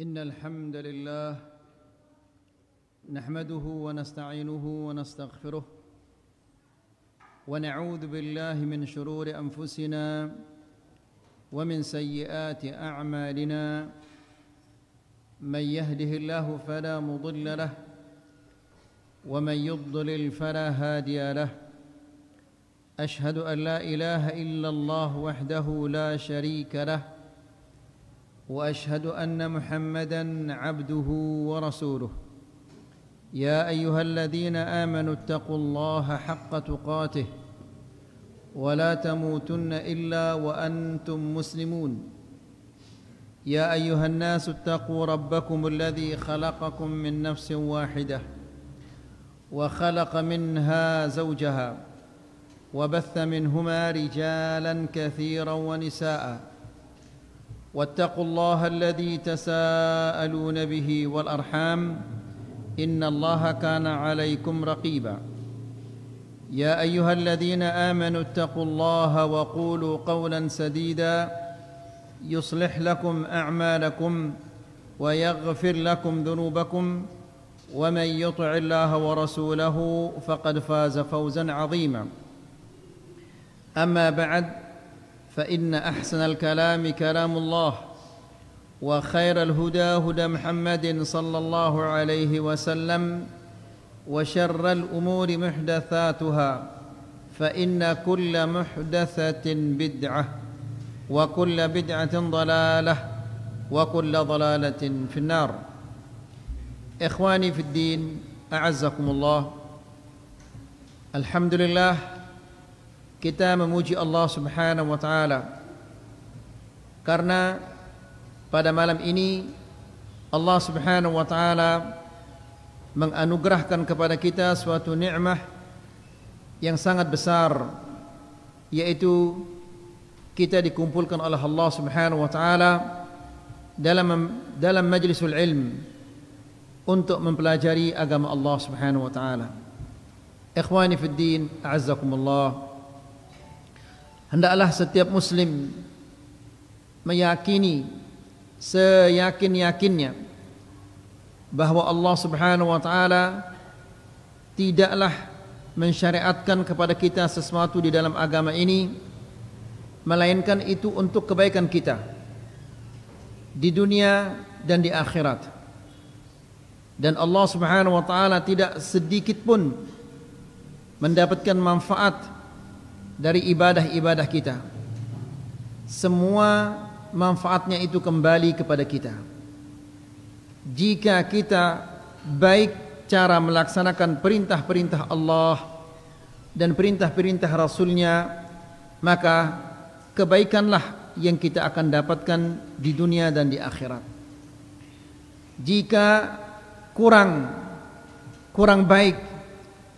إن الحمد لله نحمده ونستعينه ونستغفره ونعوذ بالله من شرور أنفسنا ومن سيئات أعمالنا من يهده الله فلا مضل له ومن يضلل فلا هادي له أشهد أن لا إله إلا الله وحده لا شريك له وأشهد أن محمدًا عبده ورسوله يا أيها الذين آمنوا اتقوا الله حق تقاته ولا تموتن إلا وأنتم مسلمون يا أيها الناس اتقوا ربكم الذي خلقكم من نفس واحدة وخلق منها زوجها وبث منهما رجالا كثيرا ونساء واتقوا الله الذي تساءلون به والأرحام إن الله كان عليكم رقيبا يا أيها الذين آمنوا اتقوا الله وقولوا قولا سديدا يصلح لكم أعمالكم ويغفر لكم ذنوبكم ومن يطع الله ورسوله فقد فاز فوزا عظيما أما بعد فإن أحسن الكلام كلام الله وخير الهدى هدى محمد صلى الله عليه وسلم وشر الأمور محدثاتها فإن كل محدثة بدعة وكل بدعة ضلالة وكل ضلالة في النار إخواني في الدين أعزكم الله. Alhamdulillah, kita memuji Allah Subhanahu wa Ta'ala karena pada malam ini Allah Subhanahu wa Ta'ala menganugerahkan kepada kita suatu nikmat yang sangat besar, yaitu kita dikumpulkan oleh Allah Subhanahu wa Ta'ala dalam majlisul ilm untuk mempelajari agama Allah Subhanahu wa Ta'ala. Ikhwani fi din, a'azzakumullah. Hendaklah setiap muslim meyakini seyakin-yakinnya bahwa Allah Subhanahu wa Ta'ala tidaklah mensyariatkan kepada kita sesuatu di dalam agama ini, melainkan itu untuk kebaikan kita di dunia dan di akhirat. Dan Allah Subhanahu wa Ta'ala tidak sedikit pun mendapatkan manfaat dari ibadah-ibadah kita. Semua manfaatnya itu kembali kepada kita jika kita baik cara melaksanakan perintah-perintah Allah dan perintah-perintah Rasulnya, maka kebaikanlah yang kita akan dapatkan di dunia dan di akhirat. Jika kurang baik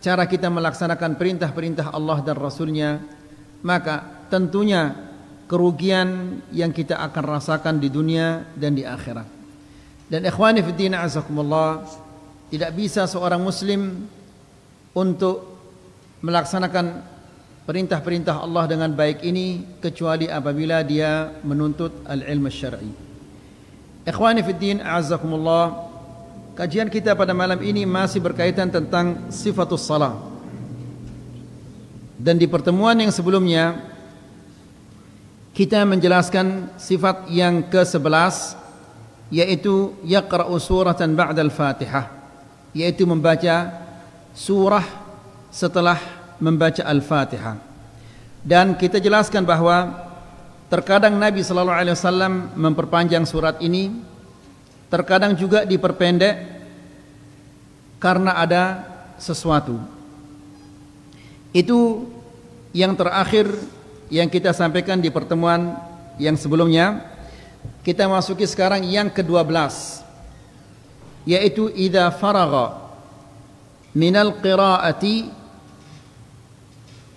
cara kita melaksanakan perintah-perintah Allah dan Rasulnya, maka tentunya kerugian yang kita akan rasakan di dunia dan di akhirat. Dan ikhwani fi din, azakumullah, tidak bisa seorang muslim untuk melaksanakan perintah-perintah Allah dengan baik ini kecuali apabila dia menuntut al-ilmu syar'i. Ikhwani fi din, azakumullah, kajian kita pada malam ini masih berkaitan tentang sifatus salah. Dan di pertemuan yang sebelumnya kita menjelaskan sifat yang ke-11, yaitu yaqra'u suratan ba'dal Fatihah, yaitu membaca surah setelah membaca Al-Fatihah. Dan kita jelaskan bahwa terkadang Nabi sallallahu alaihi wasallam memperpanjang surat ini, terkadang juga diperpendek karena ada sesuatu. Itu yang terakhir yang kita sampaikan di pertemuan yang sebelumnya. Kita masuki sekarang yang ke-12, yaitu idza faragha minal qira'ati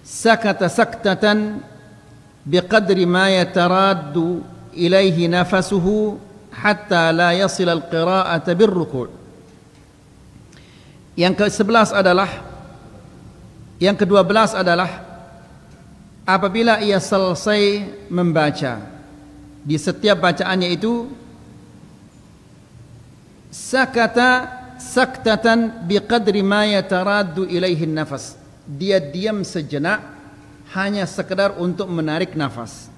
sakata saktatan biqadri ma yataraddu ilaihi nafasuhu hatta la yasil al-qira'ata bir-ruku'. Yang ke-12 adalah apabila ia selesai membaca, di setiap bacaannya itu sakata saktatan biqadri ma yataraddu ilaihin nafas. Dia diam sejenak hanya sekedar untuk menarik nafas.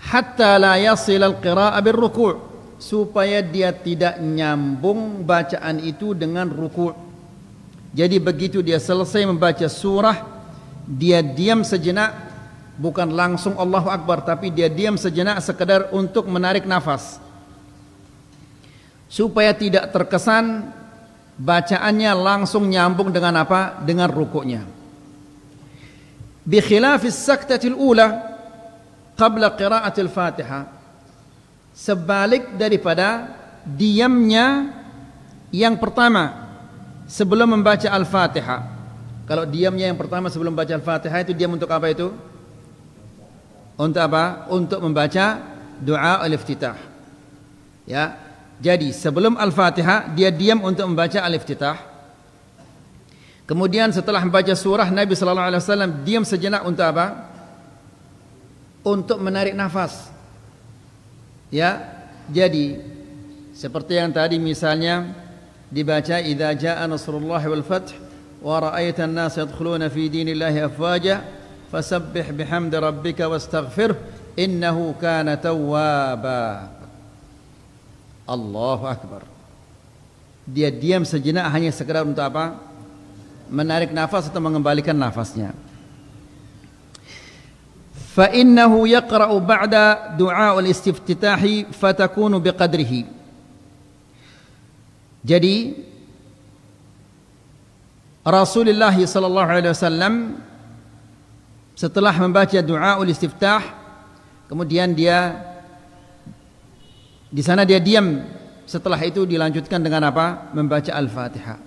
Hatta la yasil al-qira'a birruku', supaya dia tidak nyambung bacaan itu dengan ruku'. Jadi begitu dia selesai membaca surah, dia diam sejenak. Bukan langsung Allahu Akbar, tapi dia diam sejenak sekedar untuk menarik nafas, supaya tidak terkesan bacaannya langsung nyambung dengan apa? Dengan rukuknya. Bi khilafis saktatil ula qabla qiraatil Fatihah, sebalik daripada diamnya yang pertama sebelum membaca Al-Fatihah. Kalau diamnya yang pertama sebelum baca Al-Fatihah itu diam untuk apa itu? Untuk apa? Untuk membaca doa al-iftitah. Ya. Jadi sebelum Al-Fatihah dia diam untuk membaca al-iftitah. Kemudian setelah membaca surah, Nabi sallallahu alaihi wasallam diam sejenak untuk apa? Untuk menarik nafas. Ya. Jadi seperti yang tadi misalnya dibaca idza jaa nasrullahi wal fath wa ra'aitan nas yadkhuluna fi dinillahi afwaja fasabbih bihamdi rabbika wastaghfirhu innahu kana tawwaba. Allahu Akbar. Dia diam sejenak hanya sekedar untuk apa? Menarik nafas atau mengembalikan nafasnya. Fa innahu yaqra'u ba'da du'a al-istiftitahi fatakunu biqadrihi. Jadi Rasulullah sallallahu alaihi wasallam setelah membaca doa istiftah, kemudian dia di sana dia diam. Setelah itu dilanjutkan dengan apa? Membaca Al-Fatihah.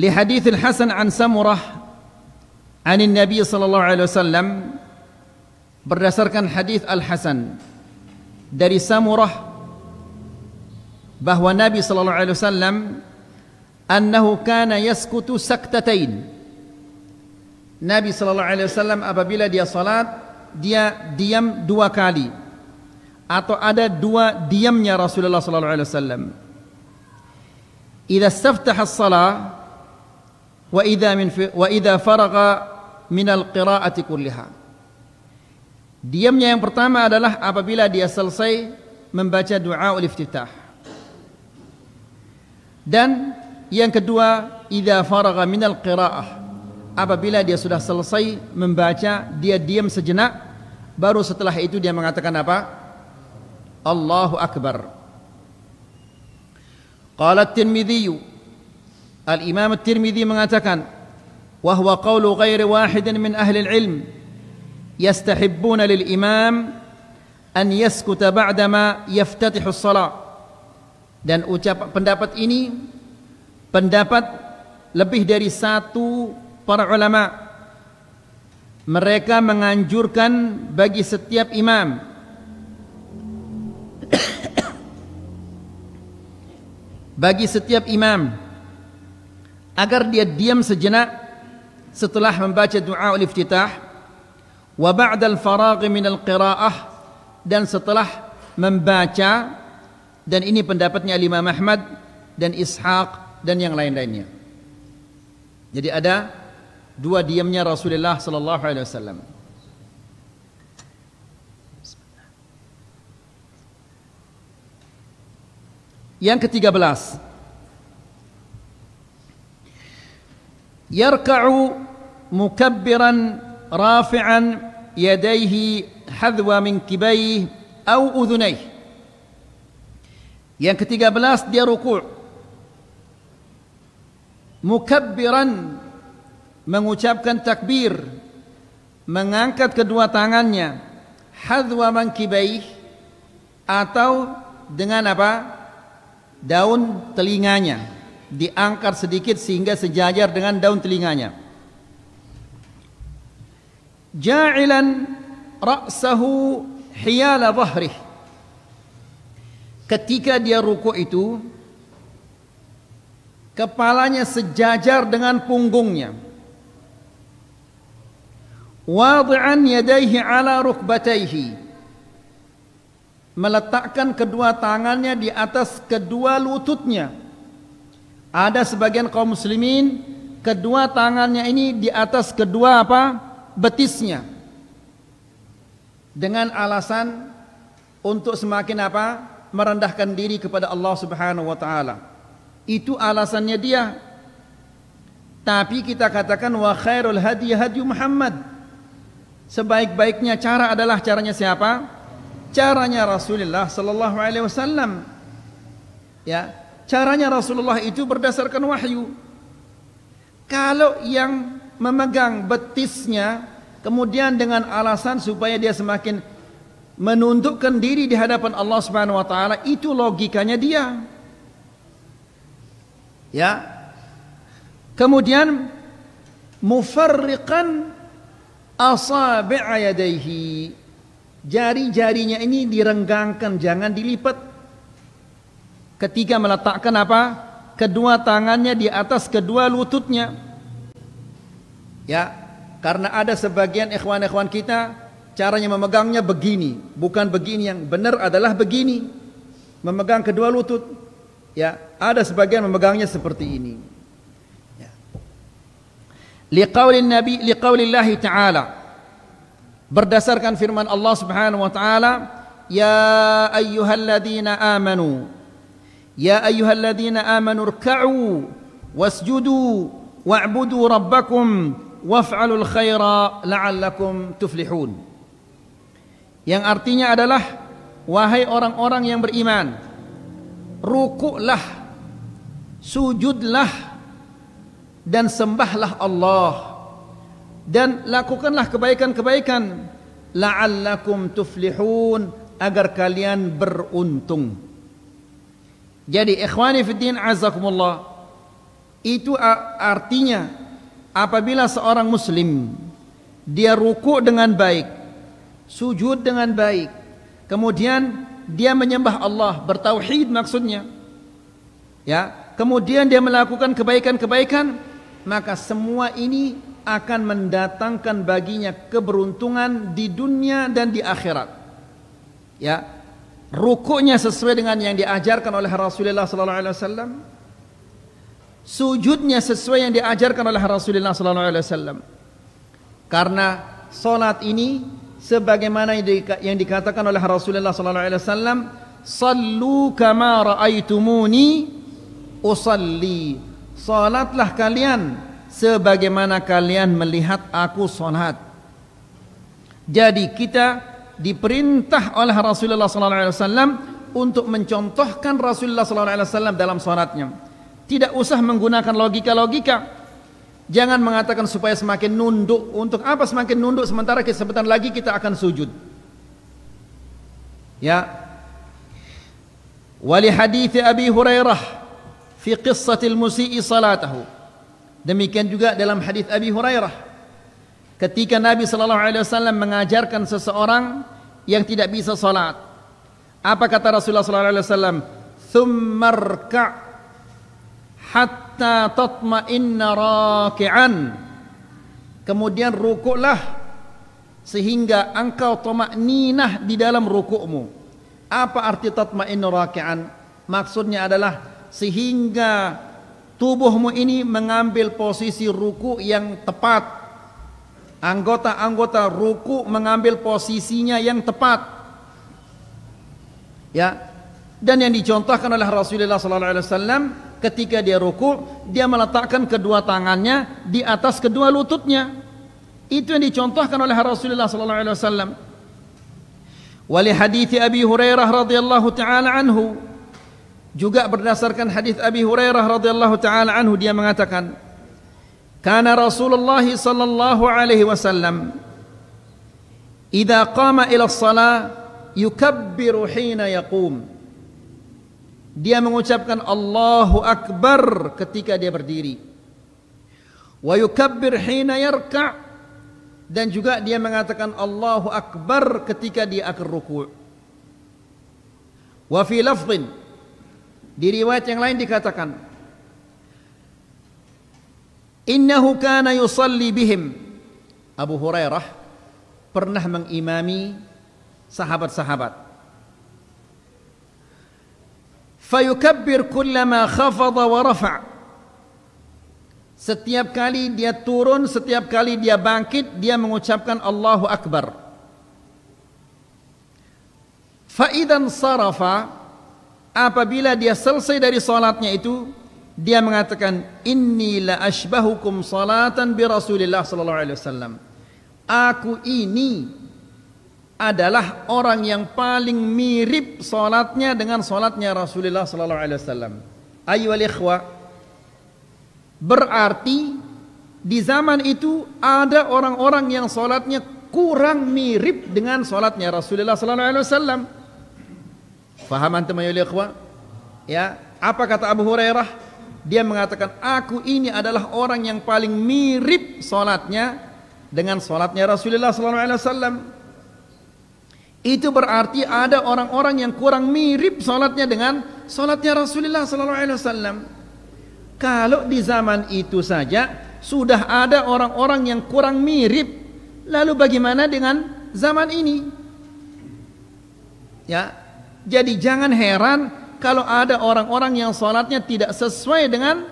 Li hadits Al-Hasan an Samurah an Nabi sallallahu alaihi wasallam, berdasarkan hadits Al-Hasan dari Samurah bahwa Nabi sallallahu alaihi wasallam annahu kana yaskutu saktatain. Nabi sallallahu alaihi wasallam apabila dia salat dia diam dua kali, atau ada dua diamnya Rasulullah sallallahu alaihi wasallam. Idza istaftaha as-shalah wa idza faragha min al-qira'ati kulliha. Diamnya yang pertama adalah apabila dia selesai membaca doa al-iftitah. Dan yang kedua idza faragha min al-qira'ah, apabila dia sudah selesai membaca dia diam sejenak, baru setelah itu dia mengatakan apa? Allahu Akbar. Qala At-Tirmidzi, Al-Imam At-Tirmidzi mengatakan, wa huwa qawlu ghairi wahidin min ahli al-ilm yastahibbuna lil imam an yaskuta ba'da ma yaftatihu as-salah. Dan ucapan pendapat ini pendapat lebih dari satu para ulama, mereka menganjurkan bagi setiap imam agar dia diam sejenak setelah membaca doa al-iftitah wa ba'da al-faragh min al-qira'ah, dan setelah membaca. Dan ini pendapatnya Imam Ahmad dan Ishaq dan yang lain-lainnya. Jadi ada dua diamnya Rasulullah sallallahu alaihi wasallam. Yang ke-13, yarka'u mukabbiran rafi'an yadayhi hadwa min kibayhi aw udhunayhi. Yang ke-13 dia ruku' mukabbiran, mengucapkan takbir, mengangkat kedua tangannya, hadwa mankibaih, atau dengan apa? Daun telinganya diangkat sedikit sehingga sejajar dengan daun telinganya. Ja'ilan ra'sahu hiyala dhahrih. Ketika dia ruku' itu kepalanya sejajar dengan punggungnya. Wad'an yadayhi ala rukbatayhi, meletakkan kedua tangannya di atas kedua lututnya. Ada sebagian kaum muslimin kedua tangannya ini di atas kedua betisnya, dengan alasan untuk semakin merendahkan diri kepada Allah Subhanahu wa taala. Itu alasannya dia. Tapi kita katakan wa khairul hadi hadi Muhammad. Sebaik-baiknya cara adalah caranya siapa? Caranya Rasulullah sallallahu alaihi wasallam. Ya, caranya Rasulullah itu berdasarkan wahyu. Kalau yang memegang betisnya kemudian dengan alasan supaya dia semakin menundukkan diri di hadapan Allah Subhanahu wa taala, itu logikanya dia. Ya. Kemudian mufarriqan asabi'a yadayhi, jari-jarinya ini direnggangkan, jangan dilipat. Ketika meletakkan kedua tangannya di atas kedua lututnya. Ya, karena ada sebagian ikhwan-ikhwan kita caranya memegangnya begini, bukan begini. Yang benar adalah begini, memegang kedua lutut. Ya, ada sebagian memegangnya seperti ini. Liqaulin Nabi, liqaulillahi ta'ala, berdasarkan firman Allah Subhanahu wa ta'ala, ya ayyuhalladzina amanu, ya ayyuhalladzina amanu rka'u wasjudu wa'budu rabbakum waf'alul khaira la'allakum tuflihun. Yang artinya adalah, wahai orang-orang yang beriman, rukuklah, sujudlah, dan sembahlah Allah, dan lakukanlah kebaikan-kebaikan, la'allakum tuflihun, agar kalian beruntung. Jadi ikhwani fiddin azakumullah, itu artinya apabila seorang muslim dia ruku dengan baik, sujud dengan baik, kemudian dia menyembah Allah, bertauhid maksudnya, ya, kemudian dia melakukan kebaikan-kebaikan, maka semua ini akan mendatangkan baginya keberuntungan di dunia dan di akhirat. Ya, rukuknya sesuai dengan yang diajarkan oleh Rasulullah sallallahu alaihi wasallam, sujudnya sesuai yang diajarkan oleh Rasulullah sallallahu alaihi wasallam. Karena salat ini sebagaimana yang dikatakan oleh Rasulullah sallallahu alaihi wasallam, "Sallu kama ra'aitumuni usalli." Salatlah kalian sebagaimana kalian melihat aku salat. Jadi kita diperintah oleh Rasulullah sallallahu alaihi wasallam untuk mencontohkan Rasulullah sallallahu alaihi wasallam dalam salatnya. Tidak usah menggunakan logika-logika. Jangan mengatakan supaya semakin nunduk, untuk apa semakin nunduk sementara sebentar lagi kita akan sujud. Ya. Wa li hadits Abi Hurairah fi qissatil musii salatahu, demikian juga dalam hadis Abi Hurairah ketika Nabi sallallahu alaihi wasallam mengajarkan seseorang yang tidak bisa salat, apa kata Rasulullah sallallahu alaihi wasallam, tsummarka hatta tatma'inna raki'an, kemudian rukuklah sehingga engkau tuma'ninah di dalam rukukmu. Apa arti tatma'inna raki'an? Maksudnya adalah sehingga tubuhmu ini mengambil posisi ruku yang tepat, anggota-anggota ruku mengambil posisinya yang tepat, ya. Dan yang dicontohkan oleh Rasulullah sallallahu alaihi wasallam ketika dia ruku, dia meletakkan kedua tangannya di atas kedua lututnya. Itu yang dicontohkan oleh Rasulullah sallallahu alaihi wasallam. Wa li hadits Abi Hurairah radhiyallahu taala anhu, juga berdasarkan hadis Abi Hurairah radhiyallahu taala anhu, dia mengatakan, "Kana Rasulullah sallallahu alaihi wasallam idza qama ila shalah yukabbiru hina yaqum." Dia mengucapkan Allahu akbar ketika dia berdiri. "Wa yukabbir hina yarka'." Dan juga dia mengatakan Allahu akbar ketika dia akan ruku'. Wa fi lafdhin, di riwayat yang lain dikatakan, "Innahu kana yusalli bihim." Abu Hurairah pernah mengimami sahabat-sahabat. fayukabbir kullama khafadha wa rafa'. Setiap kali dia turun, setiap kali dia bangkit, dia mengucapkan Allahu Akbar. Fa'idan sarafa, apabila dia selesai dari salatnya itu, dia mengatakan, inni la ashbahukum salatan bi Rasulillah sallallahu alaihi wasallam. Aku ini adalah orang yang paling mirip salatnya dengan salatnya Rasulullah sallallahu alaihi wasallam. Ayyuhal ikhwa, berarti di zaman itu ada orang-orang yang sholatnya kurang mirip dengan sholatnya Rasulullah SAW. Faham antum ayyuhal ikhwah? Ya, apa kata Abu Hurairah? Dia mengatakan, aku ini adalah orang yang paling mirip sholatnya dengan sholatnya Rasulullah SAW. Itu berarti ada orang-orang yang kurang mirip sholatnya dengan sholatnya Rasulullah SAW. Kalau di zaman itu saja sudah ada orang-orang yang kurang mirip, lalu bagaimana dengan zaman ini? Ya, jadi jangan heran kalau ada orang-orang yang sholatnya tidak sesuai dengan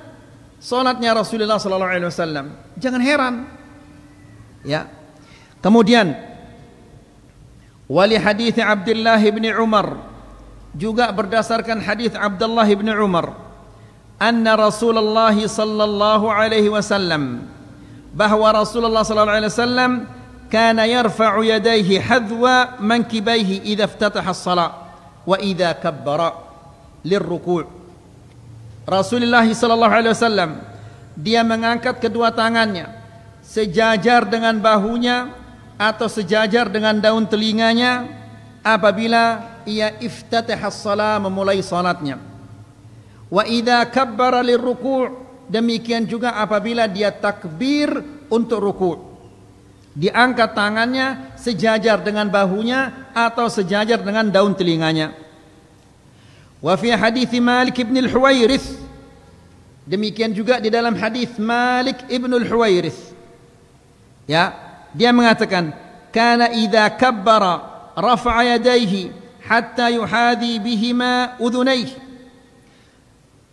sholatnya Rasulullah SAW. Jangan heran. Ya. Kemudian, wali hadits Abdullah bin Umar, juga berdasarkan hadits Abdullah bin Umar, anna Rasulullah sallallahu alaihi wasallam, bahwa Rasulullah sallallahu alaihi wasallam kana yarfa'u yadayhi hadwa mankibaihi idza iftataha as-salat wa idza kabbara lirruku'. Rasulullah sallallahu alaihi wasallam dia mengangkat kedua tangannya sejajar dengan bahunya atau sejajar dengan daun telinganya apabila ia iftataha as-salat, memulai salatnya. Wa idza kabbara lirruku', demikian juga apabila dia takbir untuk ruku', diangkat tangannya sejajar dengan bahunya atau sejajar dengan daun telinganya. Wa fi hadits Malik ibn al-Huwairits, demikian juga di dalam hadits Malik ibn al-Huwairits, ya, dia mengatakan kana idza kabbara rafa'a yadayhi hatta yuhadhi bihima udhunayhi.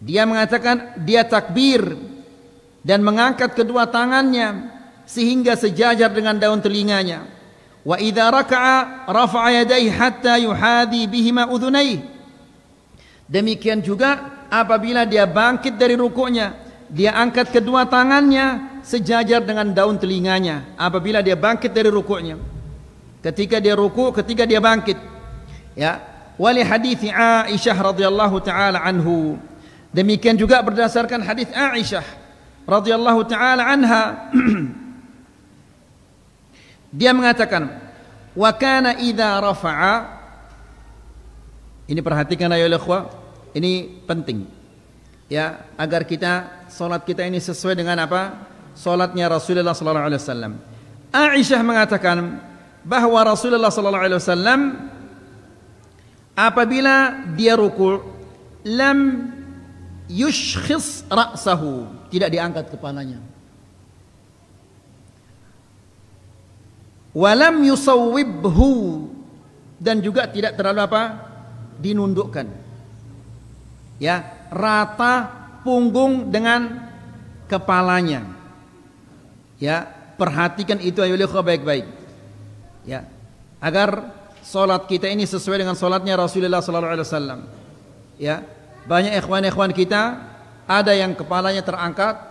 Dia mengatakan dia takbir dan mengangkat kedua tangannya sehingga sejajar dengan daun telinganya. Wa idza raka'a rafa'a yadayhi hatta yuhadhi bihima udhunayhi. Demikian juga apabila dia bangkit dari rukuknya, dia angkat kedua tangannya sejajar dengan daun telinganya apabila dia bangkit dari rukuknya. Ketika dia rukuk, ketika dia bangkit. Ya, wa li hadits Aisyah radhiyallahu taala anhu. Demikian juga berdasarkan hadis Aisyah radhiyallahu taala anha, dia mengatakan wa kana idza rafa'a. Ini perhatikan ayo ikhwah, ini penting ya, agar kita salat kita ini sesuai dengan apa? Salatnya Rasulullah sallallahu alaihi wasallam. Aisyah mengatakan bahwa Rasulullah sallallahu alaihi wasallam apabila dia ruku' lam yushkhis ra'sahu, tidak diangkat kepalanya. Walam yusawwibhu, dan juga tidak terlalu apa? Dinundukkan. Ya, rata punggung dengan kepalanya. Ya, perhatikan itu ayo ikhwah baik-baik. Ya, agar salat kita ini sesuai dengan salatnya Rasulullah sallallahu alaihi wasallam. Ya. Banyak ikhwan-ikhwan kita ada yang kepalanya terangkat,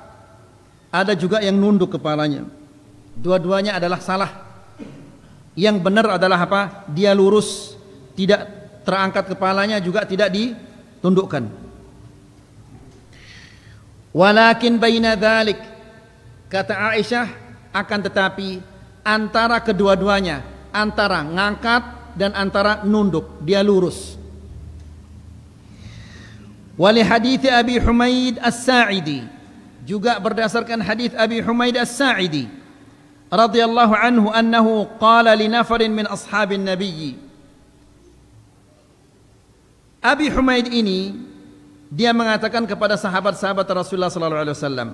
ada juga yang nunduk kepalanya. Dua-duanya adalah salah. Yang benar adalah apa? Dia lurus, tidak terangkat kepalanya, juga tidak ditundukkan. Walakin baina dzalik, kata Aisyah, akan tetapi antara kedua-duanya, antara ngangkat dan antara nunduk, dia lurus. Wali hadits Abi Humaid As-Sa'idi, juga berdasarkan hadits Abi Humaid As-Sa'idi radhiyallahu anhu annahu qala li nafarin min ashabin nabiyyi. Abi Humaid ini dia mengatakan kepada sahabat-sahabat Rasulullah sallallahu alaihi wasallam,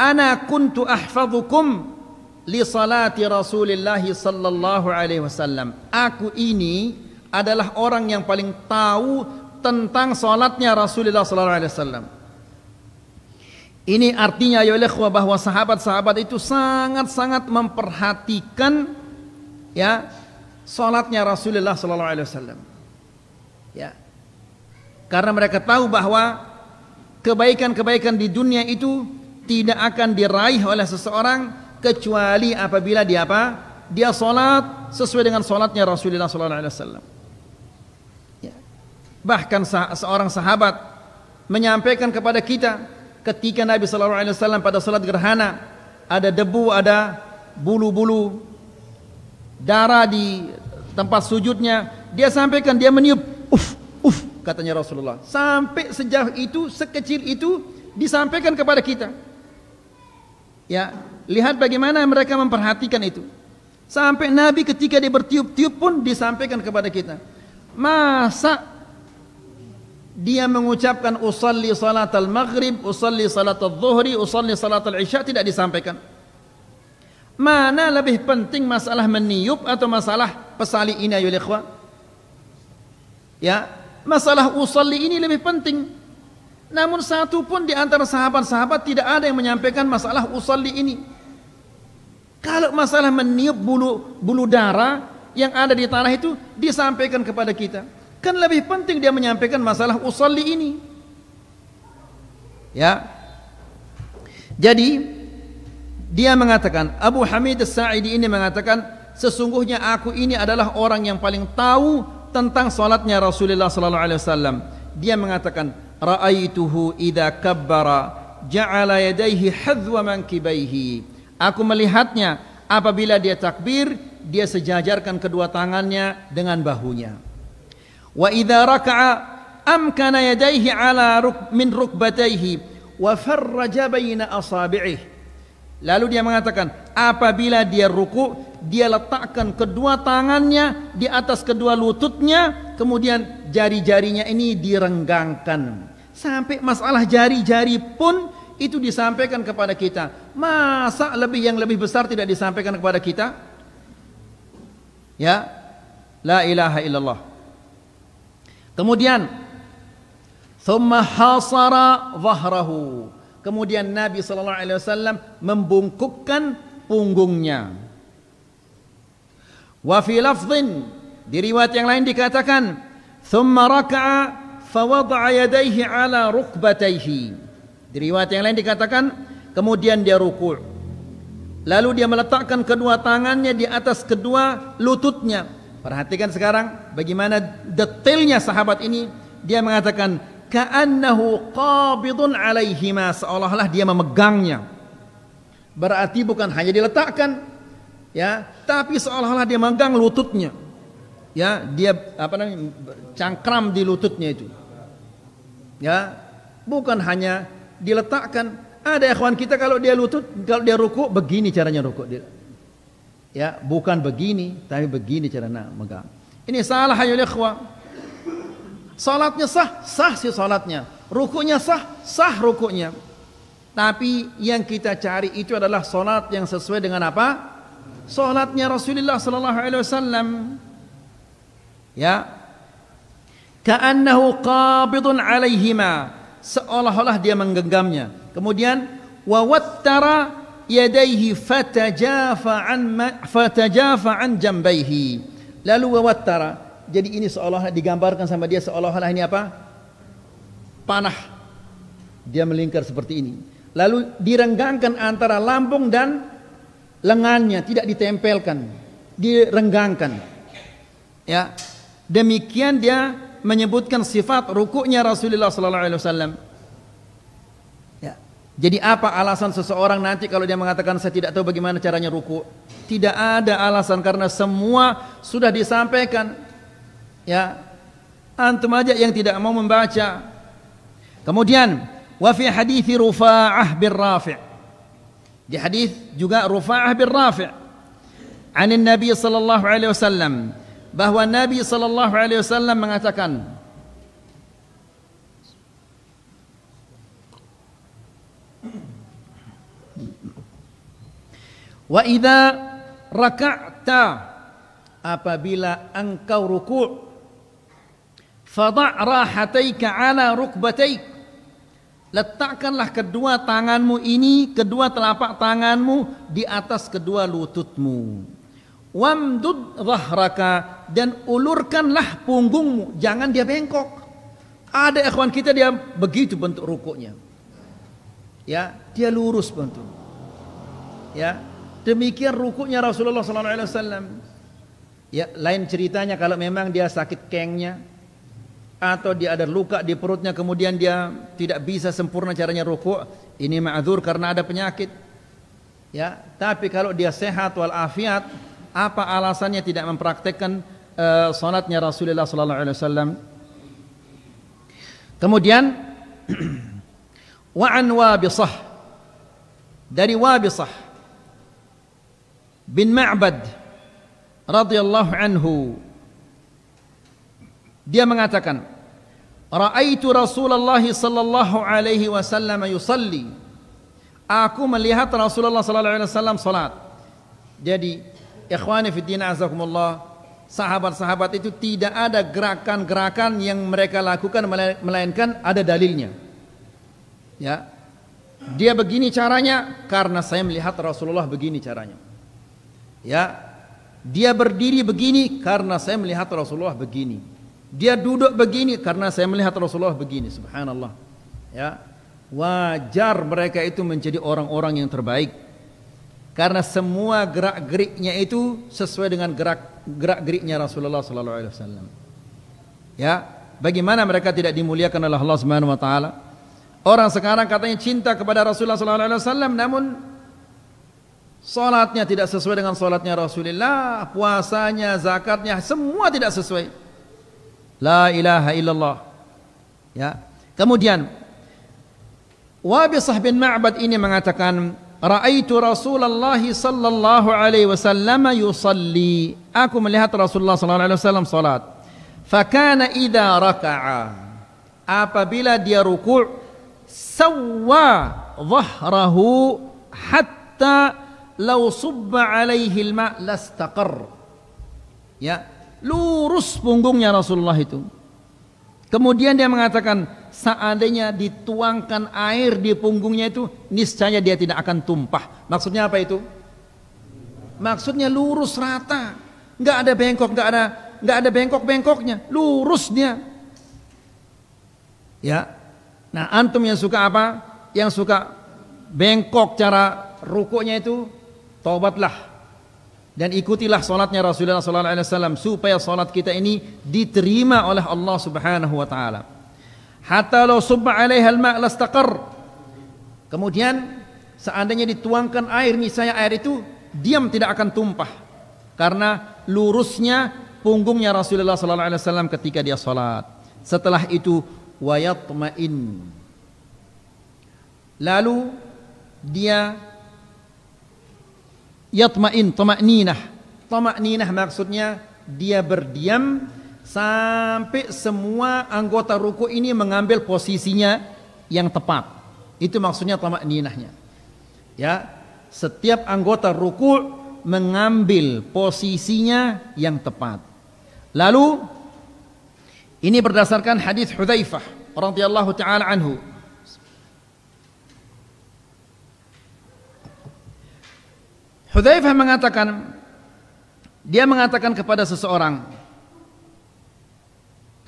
ana kuntu ahfazukum li salati Rasulillah sallallahu alaihi wasallam. Aku ini adalah orang yang paling tahu tentang sholatnya Rasulullah SAW. Ini artinya ya ikhwah bahwa sahabat-sahabat itu sangat-sangat memperhatikan ya sholatnya Rasulullah SAW. Ya, karena mereka tahu bahwa kebaikan-kebaikan di dunia itu tidak akan diraih oleh seseorang kecuali apabila dia apa? Dia sholat sesuai dengan sholatnya Rasulullah SAW. Ya. Bahkan seorang sahabat menyampaikan kepada kita ketika Nabi SAW pada sholat gerhana ada debu, ada bulu-bulu darah di tempat sujudnya, dia sampaikan, dia meniup, katanya Rasulullah. Sampai sejauh itu, sekecil itu disampaikan kepada kita. Ya, lihat bagaimana mereka memperhatikan itu. Sampai Nabi ketika dia bertiup-tiup pun disampaikan kepada kita. Masa dia mengucapkan usalli salat al-maghrib, usalli salat al-zuhri, usalli salat al-isya tidak disampaikan. Mana lebih penting masalah meniup atau masalah pesali ini ya ikhwah? Ya, masalah usalli ini lebih penting. Namun satu pun di antara sahabat-sahabat tidak ada yang menyampaikan masalah usalli ini. Kalau masalah meniup bulu darah yang ada di tanah itu disampaikan kepada kita, kan lebih penting dia menyampaikan masalah usalli ini. Ya. Jadi dia mengatakan, Abu Hamid As-Sa'idi ini mengatakan, sesungguhnya aku ini adalah orang yang paling tahu tentang salatnya Rasulullah sallallahu alaihi wasallam. Dia mengatakan, ra'aituhu idza kabbara ja'ala yadayhi hadwa mankibaihi. Aku melihatnya apabila dia takbir, dia sejajarkan kedua tangannya dengan bahunya. Wa idza raka'a amkana yadayhi ala min rukbatayhi wa farraja baina asabi'ih. Lalu dia mengatakan, apabila dia ruku, dia letakkan kedua tangannya di atas kedua lututnya, kemudian jari-jarinya ini direnggangkan. Sampai masalah jari-jari pun itu disampaikan kepada kita. Masa yang lebih besar tidak disampaikan kepada kita? Ya, la ilaha illallah. Kemudian, thumma hasara zahrahu. Kemudian Nabi SAW membungkukkan punggungnya. Wa fi lafdhin, di riwayat yang lain dikatakan, thumma raka'a fawad'a yadayhi ala rukbatayhi. Di riwayat yang lain dikatakan, kemudian dia ruku', lalu dia meletakkan kedua tangannya di atas kedua lututnya. Perhatikan sekarang bagaimana detailnya sahabat ini. Dia mengatakan, ka'annahu qabidun alaihima, seolah-olah dia memegangnya. Berarti bukan hanya diletakkan, ya, tapi seolah-olah dia memegang lututnya. Ya, dia cangkram di lututnya itu. Ya, bukan hanya diletakkan. Ada ikhwan kita kalau dia lutut, kalau dia ruku, begini caranya ruku. Ya, bukan begini, tapi begini caranya megang. Ini salah ya ikhwan. Salatnya sah, sah sih salatnya. Rukunya sah, sah rukunya. Tapi yang kita cari itu adalah salat yang sesuai dengan apa? Salatnya Rasulullah sallallahu alaihi wasallam. Ya. Ka'annahu qabidun alaihima, seolah-olah dia menggenggamnya. Kemudian wa wattara yadayhi fatajafa an jambayhi. Lalu wa wattara, jadi ini seolah-olah digambarkan sama dia seolah-olah ini apa? Panah. Dia melingkar seperti ini. Lalu direnggangkan antara lambung dan lengannya, tidak ditempelkan, direnggangkan. Ya. Demikian dia menyebutkan sifat rukuknya Rasulullah sallallahu alaihi wasallam. Ya. Jadi apa alasan seseorang nanti kalau dia mengatakan saya tidak tahu bagaimana caranya ruku? Tidak ada alasan, karena semua sudah disampaikan. Ya. Antum aja yang tidak mau membaca. Kemudian, wa fi hadits Rufa'ah bin Rafi'. Di hadis juga Rufa'ah bin Rafi'. Anin Nabi sallallahu alaihi wasallam, bahwa Nabi sallallahu alaihi wasallam mengatakan, wa idza raka'ta, apabila engkau ruku', Fadha' rahataika ala rukbataik. Letakkanlah kedua tanganmu ini, kedua telapak tanganmu di atas kedua lututmu. Wamdud dhahraka, dan ulurkanlah punggungmu, jangan dia bengkok. Ada ikhwan kita dia begitu bentuk rukuknya. Ya, dia lurus bentuk. Ya, demikian rukuknya Rasulullah sallallahu alaihi wasallam. Ya, lain ceritanya kalau memang dia sakit kengnya, atau dia ada luka di perutnya kemudian dia tidak bisa sempurna caranya rukuk, ini ma'dzur karena ada penyakit. Ya, tapi kalau dia sehat walafiat, apa alasannya tidak mempraktekkan salatnya Rasulullah sallallahu alaihi wasallam? Kemudian wa an Wabisah, dari Wabisah bin Ma'bad radhiyallahu anhu, dia mengatakan, ra'aitu Rasulullah sallallahu alaihi wasallam yusalli. Aku melihat Rasulullah sallallahu alaihi wasallam salat. Jadi ikhwani fi din azakumullah, sahabat-sahabat itu tidak ada gerakan-gerakan yang mereka lakukan melainkan ada dalilnya. Ya. Dia begini caranya karena saya melihat Rasulullah begini caranya. Ya. Dia berdiri begini karena saya melihat Rasulullah begini. Dia duduk begini karena saya melihat Rasulullah begini. Subhanallah. Ya. Wajar mereka itu menjadi orang-orang yang terbaik, karena semua gerak-geriknya itu sesuai dengan gerak-geriknya Rasulullah sallallahu alaihi wasallam. Ya, bagaimana mereka tidak dimuliakan oleh Allah Subhanahu wa taala? Orang sekarang katanya cinta kepada Rasulullah sallallahu alaihi wasallam, namun salatnya tidak sesuai dengan salatnya Rasulullah, puasanya, zakatnya semua tidak sesuai. La ilaha illallah. Ya. Kemudian Wabisah bin Ma'bad ini mengatakan, ra'aitu Rasulullah sallallahu alaihi wasallam yusalli. Aku melihat Rasulullah sallallahu alaihi wasallam salat. Fakana idza raka'a, apabila dia ruku', sawwa dhahrahu hatta law subba alaihi al-ma' lastaqarr. Ya. Lurus punggungnya Rasulullah itu. Kemudian dia mengatakan, seandainya dituangkan air di punggungnya itu, niscaya dia tidak akan tumpah. Maksudnya apa itu? Maksudnya lurus rata, nggak ada bengkok, nggak ada bengkok-bengkoknya, lurus dia. Ya, nah antum yang suka apa? Yang suka bengkok cara rukuknya itu, taubatlah. Dan ikutilah salatnya Rasulullah sallallahu alaihi wasallam supaya salat kita ini diterima oleh Allah Subhanahu wa taala. Hatta law subba 'alaiha al-ma' lastaqar. Kemudian seandainya dituangkan air, niscaya air itu diam tidak akan tumpah karena lurusnya punggungnya Rasulullah sallallahu alaihi wasallam ketika dia salat. Setelah itu wa yatma'in. Lalu dia yatma'in, tama'ninah. Tama'ninah maksudnya dia berdiam sampai semua anggota ruku' ini mengambil posisinya yang tepat. Itu maksudnya tama'ninahnya. Ya, setiap anggota ruku' mengambil posisinya yang tepat. Lalu ini berdasarkan hadis Hudzaifah radhiyallahu taala anhu. Hudzaifah mengatakan, dia mengatakan kepada seseorang,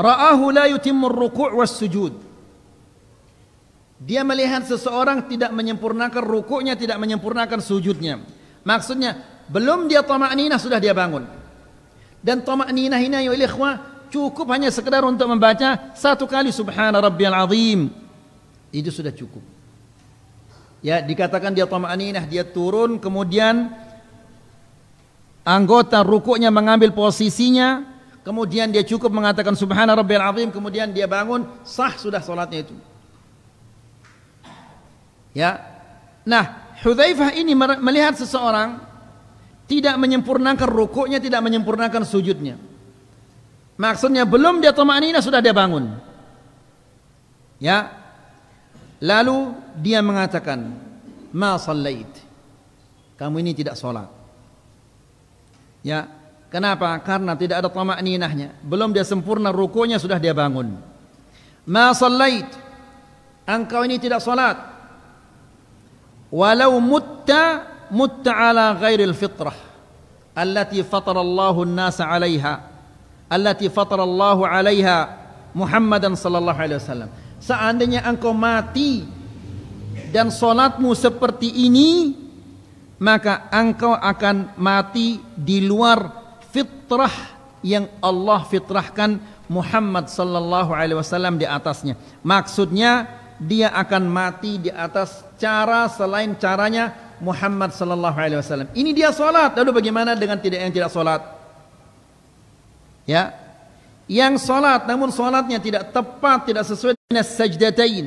ra'ahu la yutimmu ar-ruku' was-sujud. Dia melihat seseorang tidak menyempurnakan rukuknya, tidak menyempurnakan sujudnya. Maksudnya belum dia thama'ninah sudah dia bangun. Dan thama'ninah ini ya ikhwah, cukup hanya sekedar untuk membaca satu kali subhana rabbiyal azim. Itu sudah cukup. Ya, dikatakan dia thama'ninah, dia turun, kemudian anggota rukuknya mengambil posisinya, kemudian dia cukup mengatakan subhana rabbiyal azim, kemudian dia bangun, sah sudah salatnya itu. Ya. Nah, Hudzaifah ini melihat seseorang tidak menyempurnakan rukuknya, tidak menyempurnakan sujudnya. Maksudnya belum dia thama'ninah sudah dia bangun. Ya. Lalu dia mengatakan, ma sallait, kamu ini tidak sholat. Ya, Kenapa? Karena tidak ada thama'ninahnya. Belum dia sempurna rukunya sudah dia bangun. Ma sallait, engkau ini tidak salat. Walau mutta mutta ala ghairil fitrah allati fatarallahu an-nasa 'alaiha allati fatarallahu 'alaiha Muhammadan sallallahu alaihi wasallam. Seandainya engkau mati dan salatmu seperti ini, maka engkau akan mati di luar fitrah yang Allah fitrahkan Muhammad sallallahu alaihi wasallam di atasnya. Maksudnya dia akan mati di atas cara selain caranya Muhammad sallallahu alaihi wasallam. Ini dia salat, lalu bagaimana dengan yang tidak salat? Ya. Yang salat namun salatnya tidak tepat, tidak sesuai dengan sajdatain.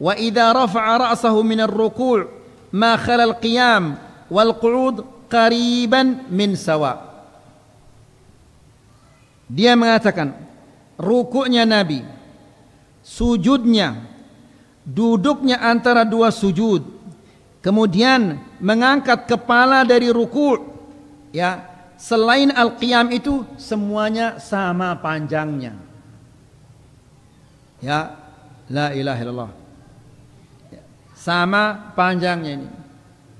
Wa idza rafa'a ra'sahu min ar-ruku' ma khala al-qiyam wal qu'ud qariban min sawa'. Dia mengatakan rukuknya Nabi, sujudnya, duduknya antara dua sujud, kemudian mengangkat kepala dari rukuk, ya, selain al-qiyam itu semuanya sama panjangnya. Ya, la ilaha illallah. Sama panjangnya ini.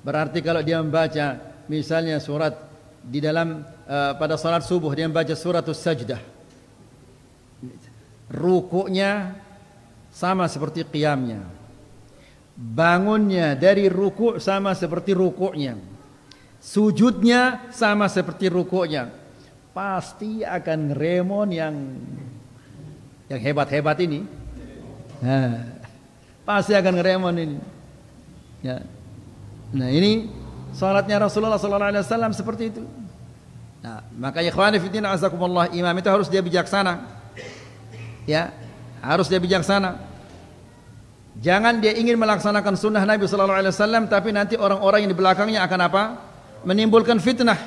Berarti kalau dia membaca misalnya surat di dalam pada salat subuh dia membaca suratul sajdah, rukuknya sama seperti qiyamnya, bangunnya dari rukuk sama seperti rukuknya, sujudnya sama seperti rukuknya, pasti akan ngeremon yang hebat-hebat ini. Pasti akan ngeremon ini, ya. Nah, ini salatnya Rasulullah SAW seperti itu. Nah, maka ikhwani fiddin azakumullah, imam itu harus dia bijaksana. Ya, harus dia bijaksana. Jangan dia ingin melaksanakan sunnah Nabi sallallahu alaihi wasallam tapi nanti orang-orang yang di belakangnya akan apa? Menimbulkan fitnah.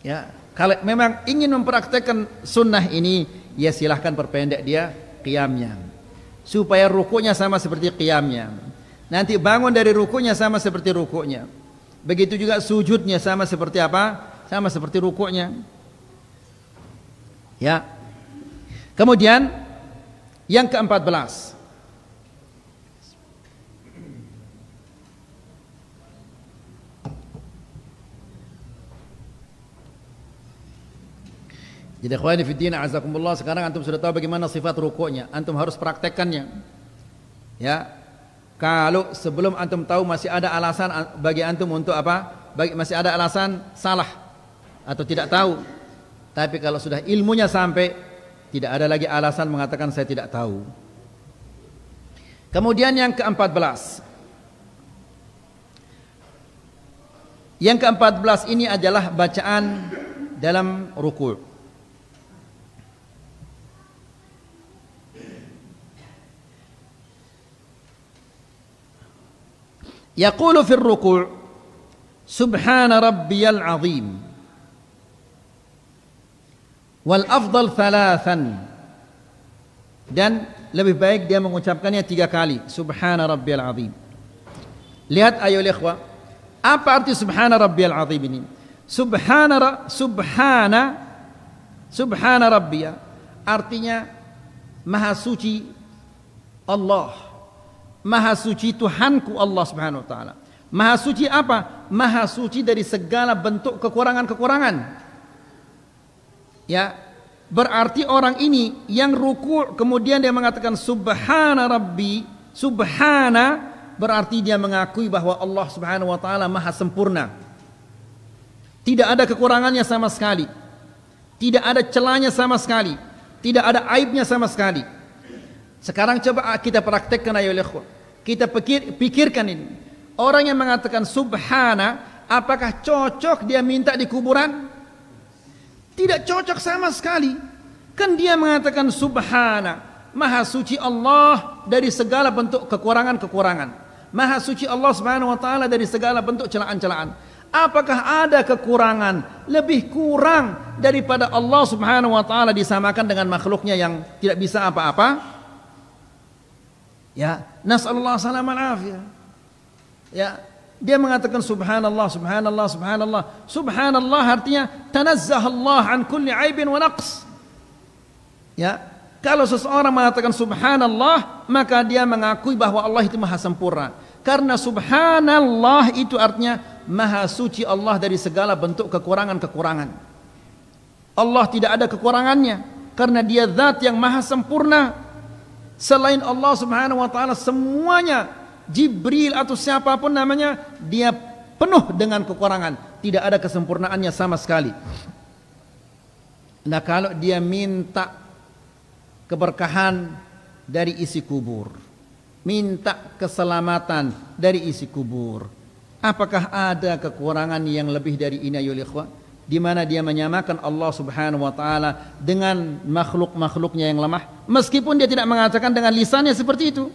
Ya, kalau memang ingin mempraktekkan sunnah ini, ya silahkan perpendek dia qiyamnya. Supaya rukuknya sama seperti qiyamnya. Nanti bangun dari rukuknya sama seperti rukuknya. Begitu juga sujudnya sama seperti apa? Sama seperti rukuknya, ya. Kemudian yang ke-14, jadi ikhwani fiddin azakumullah, sekarang antum sudah tahu bagaimana sifat rukuknya, antum harus praktekkannya, ya. Kalau sebelum antum tahu masih ada alasan bagi antum untuk apa? Masih ada alasan salah atau tidak tahu, tapi kalau sudah ilmunya sampai, tidak ada lagi alasan mengatakan saya tidak tahu. Kemudian yang ke-14, yang ke-14 ini adalah bacaan dalam ruku'. Yaqulu fil ruku' subhana rabbiyal azim wal afdal 3, dan lebih baik dia mengucapkannya 3 kali, subhana rabbiyal azim. Lihat ayo ikhwah, apa arti subhana rabbiyal azim ini? Subhana rabbiya artinya maha suci Allah, maha suci Tuhanku Allah subhanahu wa ta'ala. Maha suci apa? Maha suci dari segala bentuk kekurangan-kekurangan. Ya, berarti orang ini yang ruku' kemudian dia mengatakan subhana rabbi, subhana berarti dia mengakui bahwa Allah subhanahu wa ta'ala maha sempurna, tidak ada kekurangannya sama sekali, tidak ada celahnya sama sekali, tidak ada aibnya sama sekali. Sekarang coba kita praktekkan ayo ikhwan, kita pikirkan ini, orang yang mengatakan subhana apakah cocok dia minta di kuburan? Tidak cocok sama sekali. Kan dia mengatakan subhana, maha suci Allah dari segala bentuk kekurangan-kekurangan, maha suci Allah subhanahu wa ta'ala dari segala bentuk celaan-celaan. Apakah ada kekurangan lebih kurang daripada Allah subhanahu wa ta'ala disamakan dengan makhluknya yang tidak bisa apa-apa? Ya, nas'alullah salam al-afiyah. Ya, Dia mengatakan subhanallah, subhanallah, subhanallah. Subhanallah artinya tanazzahallah an kulli aibin wa naqs. Ya, kalau seseorang mengatakan subhanallah, maka dia mengakui bahwa Allah itu maha sempurna. Karena subhanallah itu artinya maha suci Allah dari segala bentuk kekurangan-kekurangan. Allah tidak ada kekurangannya karena dia zat yang maha sempurna. Selain Allah subhanahu wa ta'ala, semuanya, Jibril atau siapapun namanya, dia penuh dengan kekurangan, tidak ada kesempurnaannya sama sekali. Nah, kalau dia minta keberkahan dari isi kubur, minta keselamatan dari isi kubur, apakah ada kekurangan yang lebih dari ini, ayol ikhwah? Di mana dia menyamakan Allah subhanahu wa ta'ala dengan makhluk-makhluknya yang lemah, meskipun dia tidak mengatakan dengan lisannya seperti itu.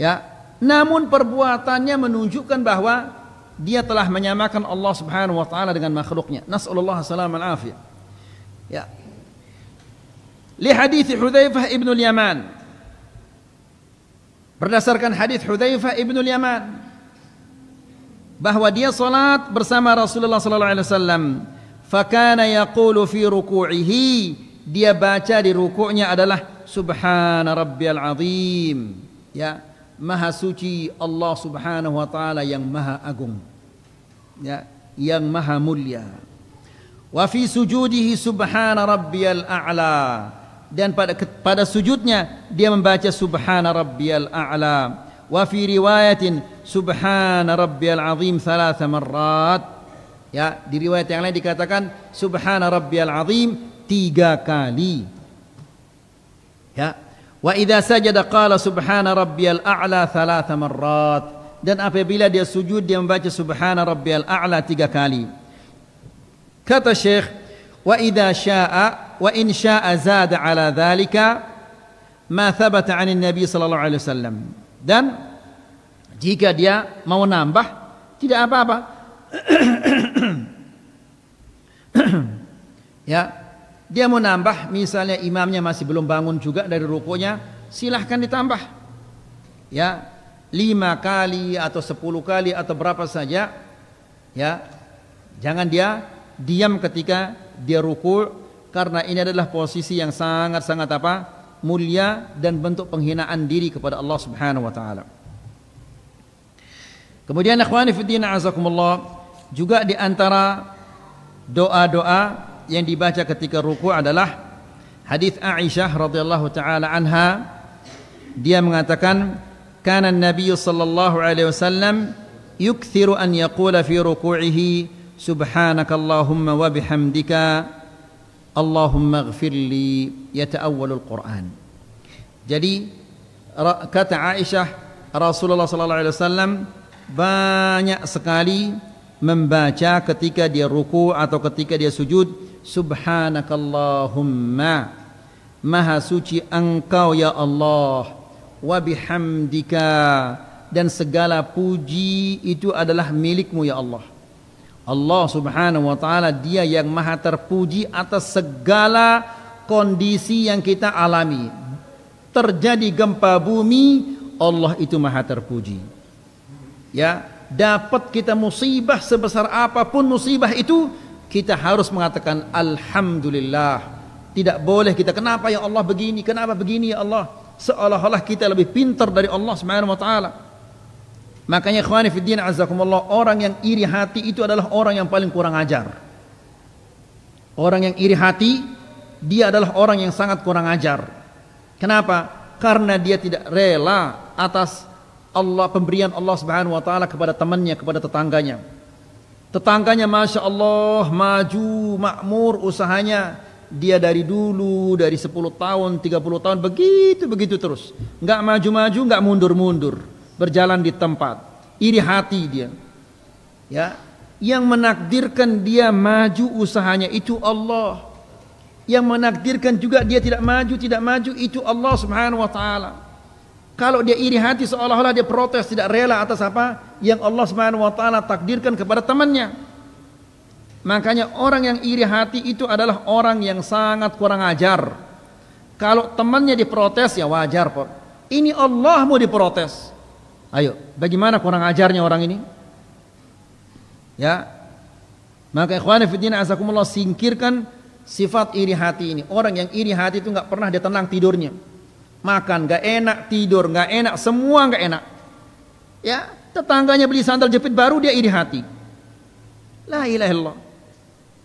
Ya, namun perbuatannya menunjukkan bahwa dia telah menyamakan Allah subhanahu wa ta'ala dengan makhluknya. Nasallallahu salam al-afiyah. Ya, li hadits Hudzaifah ibn al-Yaman, berdasarkan hadits Hudzaifah ibn al-Yaman, bahwa dia salat bersama Rasulullah sallallahu alaihi wasallam, fakana yaqulu fi ruku'ihi, dia baca di rukuknya adalah subhana rabbiyal azim. Ya, maha suci Allah subhanahu wa ta'ala yang maha agung, ya, yang maha mulia. Wa fi sujudihi subhana rabbiyal a'la, dan pada sujudnya dia membaca subhana rabbiyal a'la. Wa fi riwayatin subhana rabbiyal azim 3 marrat. Ya, di riwayat yang lain dikatakan subhana rabbiyal azim 3 kali. Ya, wa idza sajada qala subhana rabbiyal a'la 3 marrat, dan apabila dia sujud dia membaca subhana rabbiyal a'la 3 kali. Kata Syekh, wa idza syaa wa in syaa zada ala dzalika ma thabata 'an an-nabi sallallahu alaihi wasallam, dan jika dia mau nambah tidak apa-apa. Ya, dia mau nambah, misalnya imamnya masih belum bangun juga dari rukuknya, silahkan ditambah. Ya, 5 kali atau 10 kali atau berapa saja. Ya, jangan dia diam ketika dia rukuk, karena ini adalah posisi yang sangat-sangat apa? Mulia, dan bentuk penghinaan diri kepada Allah subhanahu wa ta'ala. Kemudian akhwani fiddin azakumullah, juga di antara doa-doa yang dibaca ketika ruku' adalah hadis Aisyah radhiyallahu taala anha. Dia mengatakan, kana an-nabiy sallallahu alaihi wasallam yukthiru an yaqula fi ruku'ihi subhanakallahumma wa bihamdika allahumma ighfirli, yata'awwalul Quran. Jadi kata Aisyah, Rasulullah sallallahu alaihi wasallam banyak sekali membaca ketika dia ruku' atau ketika dia sujud, subhanakallahumma, maha suci engkau ya Allah, wa bihamdika, dan segala puji itu adalah milikmu ya Allah. Allah subhanahu wa ta'ala dia yang maha terpuji atas segala kondisi yang kita alami. Terjadi gempa bumi, Allah itu maha terpuji. Ya, dapat kita musibah sebesar apapun musibah itu, kita harus mengatakan alhamdulillah. Tidak boleh kita, kenapa ya Allah begini, kenapa begini ya Allah, seolah-olah kita lebih pintar dari Allah subhanahu wa ta'ala. Makanya ikhwani fiddin azakumullah, orang yang iri hati itu adalah orang yang paling kurang ajar. Orang yang iri hati, dia adalah orang yang sangat kurang ajar. Kenapa? Karena dia tidak rela atas Allah, pemberian Allah subhanahu wa ta'ala kepada temannya, kepada tetangganya. Tetangganya masya Allah maju makmur usahanya, dia dari dulu dari 10 tahun 30 tahun begitu terus, nggak maju-maju nggak mundur-mundur, berjalan di tempat. Iri hati dia. Ya, yang menakdirkan dia maju usahanya itu Allah, yang menakdirkan juga dia tidak maju itu Allah subhanahu wa ta'ala. Kalau dia iri hati, seolah-olah dia protes, tidak rela atas apa yang Allah subhanahu wa ta'ala takdirkan kepada temannya. Makanya orang yang iri hati itu adalah orang yang sangat kurang ajar. Kalau temannya diprotes ya wajar, ini Allah mau diprotes, Ayo, bagaimana kurang ajarnya orang ini? Ya. Maka ikhwan fillah azakumullah, singkirkan sifat iri hati ini. Orang yang iri hati itu nggak pernah dia tenang tidurnya. Makan nggak enak, tidur nggak enak, semua nggak enak. Ya, tetangganya beli sandal jepit baru dia iri hati. La ilaha illallah.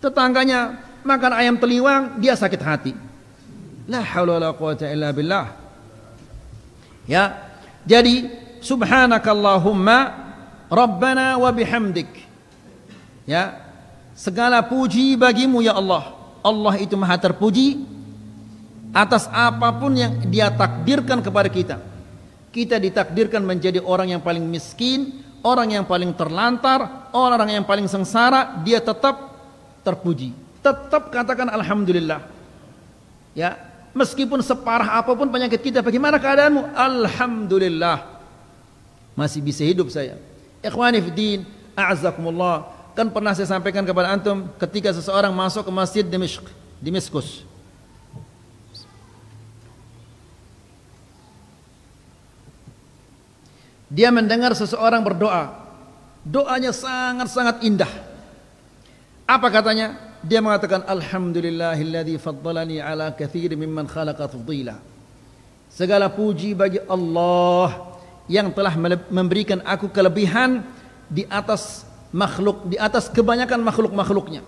Tetangganya makan ayam teliwang dia sakit hati. La haula wala quwata illa billah. Ya. Jadi subhanakallahumma rabbana wa bihamdik. Ya. Segala puji bagimu ya Allah. Allah itu maha terpuji atas apapun yang dia takdirkan kepada kita. Kita ditakdirkan menjadi orang yang paling miskin, orang yang paling terlantar, orang yang paling sengsara, dia tetap terpuji. Tetap katakan alhamdulillah. Ya, meskipun separah apapun penyakit kita, bagaimana keadaanmu? Alhamdulillah. Masih bisa hidup saya. Ikhwani fiddin, a'azzakumullah. Kan pernah saya sampaikan kepada antum ketika seseorang masuk ke masjid Damaskus. Dia mendengar seseorang berdoa. Doanya sangat-sangat indah. Apa katanya? Dia mengatakan alhamdulillahilladzi faddalani ala katsir mimman khalaqa tafdila. Segala puji bagi Allah yang telah memberikan aku kelebihan di atas makhluk, di atas kebanyakan makhluk-makhluknya.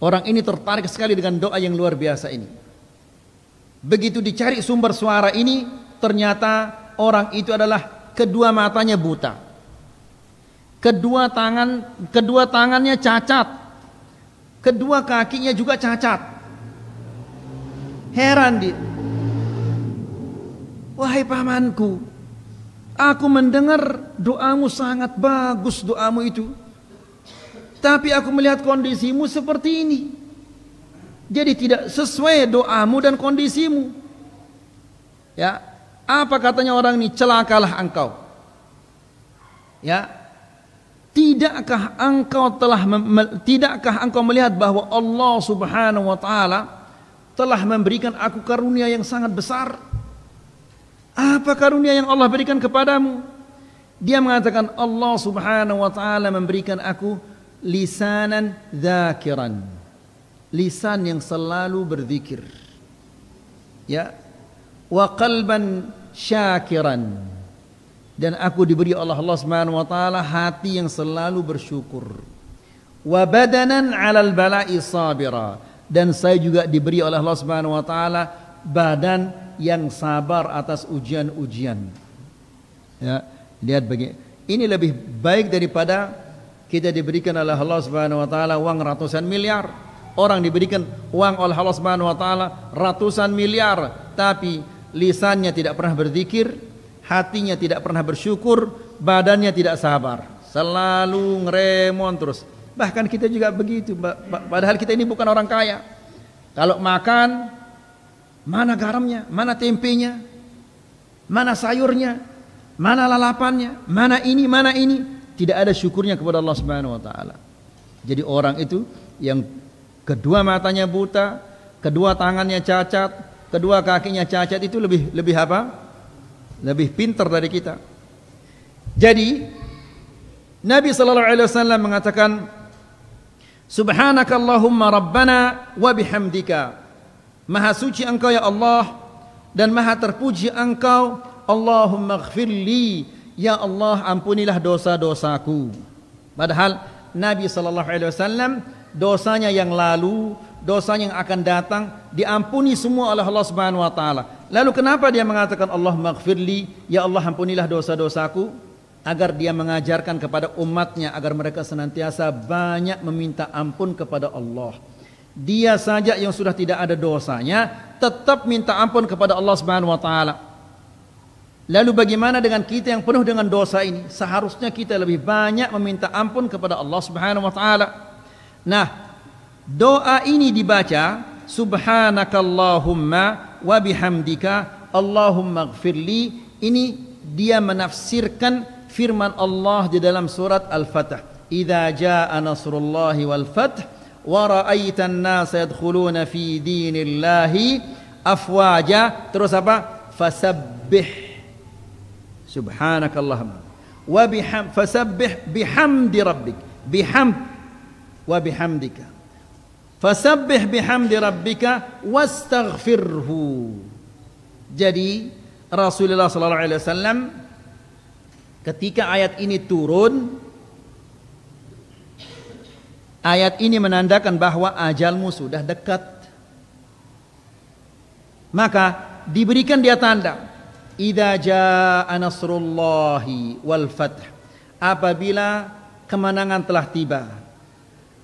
Orang ini tertarik sekali dengan doa yang luar biasa ini. Begitu dicari sumber suara ini, ternyata orang itu adalah kedua matanya buta, kedua tangannya cacat, kedua kakinya juga cacat. Heran dia. Wahai pamanku, aku mendengar doamu sangat bagus, doamu itu. Tapi aku melihat kondisimu seperti ini. Jadi tidak sesuai doamu dan kondisimu. Ya, apa katanya orang ini? Celakalah engkau. Ya. Tidakkah engkau melihat bahwa Allah Subhanahu wa taala telah memberikan aku karunia yang sangat besar? Apa karunia yang Allah berikan kepadamu? Dia mengatakan Allah Subhanahu wa taala memberikan aku lisanan dzakiran. Lisan yang selalu berzikir. Ya. Wa qalban syakiran. Dan aku diberi Allah Subhanahu wa taala hati yang selalu bersyukur. Wa badanan 'alal bala'i sabira. Dan saya juga diberi oleh Allah Subhanahu wa taala badan yang sabar atas ujian-ujian. Ya, lihat begini. Ini lebih baik daripada kita diberikan oleh Allah Subhanahu wa taala uang ratusan miliar. Orang diberikan uang oleh Allah Subhanahu wa taala ratusan miliar, tapi lisannya tidak pernah berzikir, hatinya tidak pernah bersyukur, badannya tidak sabar. Selalu ngeremon terus. Bahkan kita juga begitu, padahal kita ini bukan orang kaya. Kalau makan, mana garamnya, mana tempenya, mana sayurnya, mana lalapannya, mana ini, tidak ada syukurnya kepada Allah Subhanahu wa taala. Jadi orang itu yang kedua matanya buta, kedua tangannya cacat, kedua kakinya cacat itu lebih apa? Lebih pintar dari kita. Jadi Nabi sallallahu alaihi wasallam mengatakan subhanakallahumma rabbana wa bihamdika. Maha suci engkau ya Allah dan maha terpuji engkau. Allahumma ghafirli, ya Allah ampunilah dosa-dosaku. Padahal Nabi SAW dosanya yang lalu, dosanya yang akan datang diampuni semua oleh Allah Subhanahu wa taala. Lalu kenapa dia mengatakan Allahumma ghafirli, ya Allah ampunilah dosa-dosaku? Agar dia mengajarkan kepada umatnya agar mereka senantiasa banyak meminta ampun kepada Allah. Dia saja yang sudah tidak ada dosanya tetap minta ampun kepada Allah Subhanahu wa taala. Lalu bagaimana dengan kita yang penuh dengan dosa ini? Seharusnya kita lebih banyak meminta ampun kepada Allah Subhanahu wa taala. Nah, doa ini dibaca subhanakallahumma wa bihamdika Allahumma ghafirli. Ini dia menafsirkan firman Allah di dalam surat Al-Fatih. Idza jaa nasrullahi wal fath wa ra'aitan nas yadkhuluna fi dinillahi afwaja. Terus apa? Fasabbih Subhanakallahumma wa biham fasabbih bihamdi rabbik wa bihamdika fasabbih bihamdi rabbika wastaghfirhu. Jadi Rasulullah sallallahu alaihi wasallam ketika ayat ini turun, ayat ini menandakan bahwa ajalmu sudah dekat. Maka diberikan dia tanda, idza jaa nasrullahi wal fath, apabila kemenangan telah tiba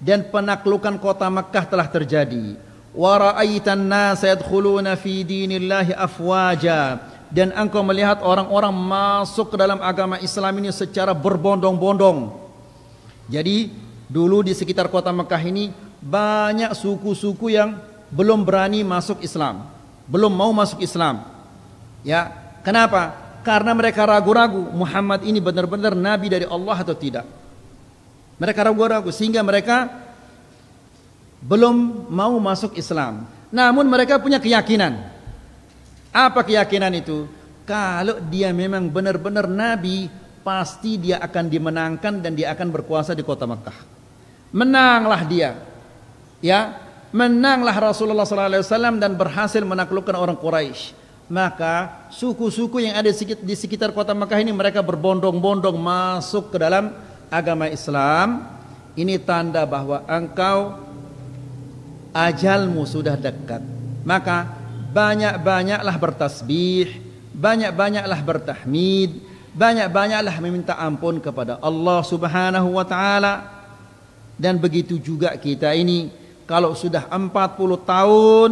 dan penaklukan kota Mekkah telah terjadi, wa ra'aitan nas yadkhuluna fi dinillahi afwaja, dan engkau melihat orang-orang masuk ke dalam agama Islam ini secara berbondong-bondong. Jadi dulu di sekitar kota Mekkah ini banyak suku-suku yang belum berani masuk Islam, belum mau masuk Islam. Ya, kenapa? Karena mereka ragu-ragu Muhammad ini benar-benar nabi dari Allah atau tidak. Mereka ragu-ragu sehingga mereka belum mau masuk Islam. Namun mereka punya keyakinan. Apa keyakinan itu? Kalau dia memang benar-benar nabi, pasti dia akan dimenangkan dan dia akan berkuasa di kota Mekkah. Menanglah dia, ya, menanglah Rasulullah SAW dan berhasil menaklukkan orang Quraisy. Maka suku-suku yang ada di sekitar kota Mekkah ini mereka berbondong-bondong masuk ke dalam agama Islam. Ini tanda bahwa engkau ajalmu sudah dekat. Maka banyak-banyaklah bertasbih, banyak-banyaklah bertahmid, banyak-banyaklah meminta ampun kepada Allah Subhanahu wa taala. Dan begitu juga kita ini, kalau sudah 40 tahun,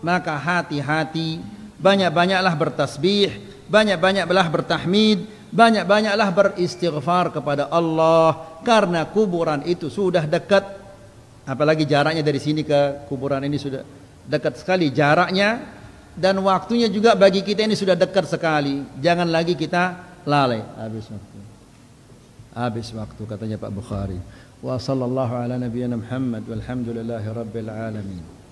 maka hati-hati, banyak-banyaklah bertasbih, banyak-banyaklah bertahmid, banyak-banyaklah beristighfar kepada Allah, karena kuburan itu sudah dekat. Apalagi jaraknya dari sini ke kuburan ini sudah dekat sekali jaraknya, dan waktunya juga bagi kita ini sudah dekat sekali. Jangan lagi kita lalai. Habis waktu katanya Pak Bukhari. Wa sallallahu ala nabiyyina Muhammad walhamdulillahi rabbil alamin.